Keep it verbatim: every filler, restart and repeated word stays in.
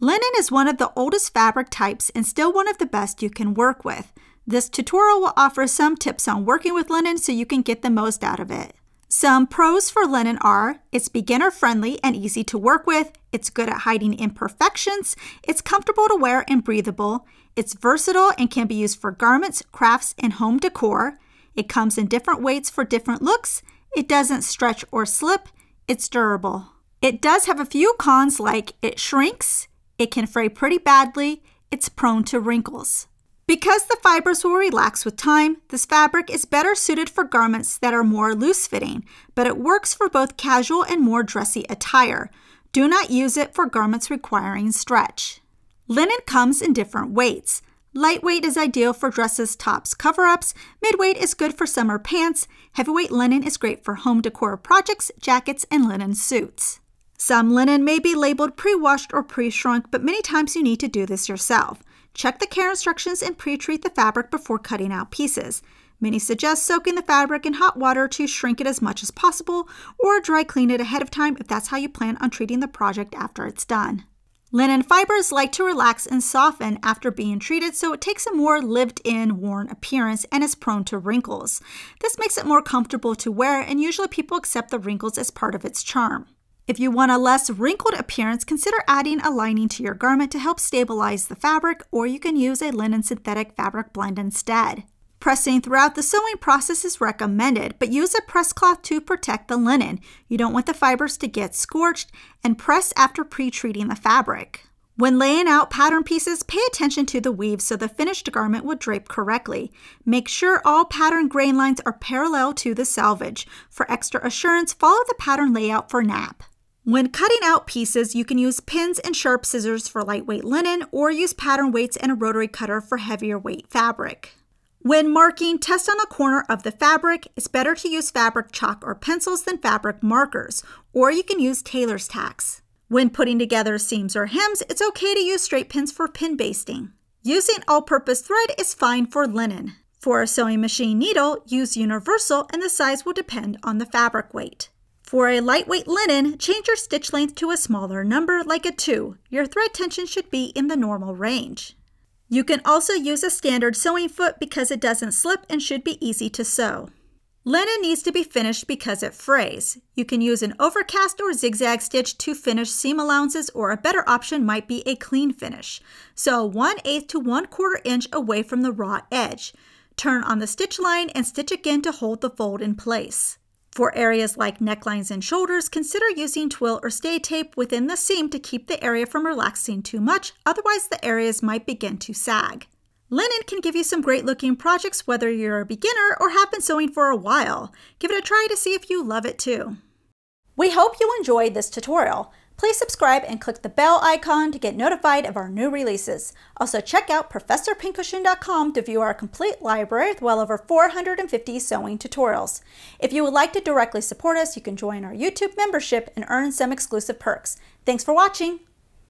Linen is one of the oldest fabric types and still one of the best you can work with. This tutorial will offer some tips on working with linen so you can get the most out of it. Some pros for linen are, it's beginner friendly and easy to work with, it's good at hiding imperfections, it's comfortable to wear and breathable, it's versatile and can be used for garments, crafts, and home decor, it comes in different weights for different looks, it doesn't stretch or slip, it's durable. It does have a few cons like it shrinks, it can fray pretty badly, it's prone to wrinkles. Because the fibers will relax with time, this fabric is better suited for garments that are more loose-fitting, but it works for both casual and more dressy attire. Do not use it for garments requiring stretch. Linen comes in different weights. Lightweight is ideal for dresses, tops, cover-ups. Midweight is good for summer pants. Heavyweight linen is great for home decor projects, jackets, and linen suits. Some linen may be labeled pre-washed or pre-shrunk, but many times you need to do this yourself. Check the care instructions and pre-treat the fabric before cutting out pieces. Many suggest soaking the fabric in hot water to shrink it as much as possible, or dry clean it ahead of time if that's how you plan on treating the project after it's done. Linen fibers like to relax and soften after being treated, so it takes a more lived-in, worn appearance and is prone to wrinkles. This makes it more comfortable to wear, and usually people accept the wrinkles as part of its charm. If you want a less wrinkled appearance, consider adding a lining to your garment to help stabilize the fabric, or you can use a linen synthetic fabric blend instead. Pressing throughout the sewing process is recommended, but use a press cloth to protect the linen. You don't want the fibers to get scorched, and press after pre-treating the fabric. When laying out pattern pieces, pay attention to the weave so the finished garment will drape correctly. Make sure all pattern grain lines are parallel to the selvage. For extra assurance, follow the pattern layout for nap. When cutting out pieces, you can use pins and sharp scissors for lightweight linen, or use pattern weights and a rotary cutter for heavier weight fabric. When marking, test on a corner of the fabric. It's better to use fabric chalk or pencils than fabric markers, or you can use tailor's tacks. When putting together seams or hems, it's okay to use straight pins for pin basting. Using all-purpose thread is fine for linen. For a sewing machine needle, use universal and the size will depend on the fabric weight. For a lightweight linen, change your stitch length to a smaller number, like a two. Your thread tension should be in the normal range. You can also use a standard sewing foot because it doesn't slip and should be easy to sew. Linen needs to be finished because it frays. You can use an overcast or zigzag stitch to finish seam allowances, or a better option might be a clean finish. Sew one eighth to one quarter inch away from the raw edge. Turn on the stitch line and stitch again to hold the fold in place. For areas like necklines and shoulders, consider using twill or stay tape within the seam to keep the area from relaxing too much, otherwise the areas might begin to sag. Linen can give you some great looking projects whether you're a beginner or have been sewing for a while. Give it a try to see if you love it too. We hope you enjoyed this tutorial. Please subscribe and click the bell icon to get notified of our new releases. Also check out Professor Pincushion dot com to view our complete library with well over four hundred fifty sewing tutorials. If you would like to directly support us, you can join our YouTube membership and earn some exclusive perks. Thanks for watching.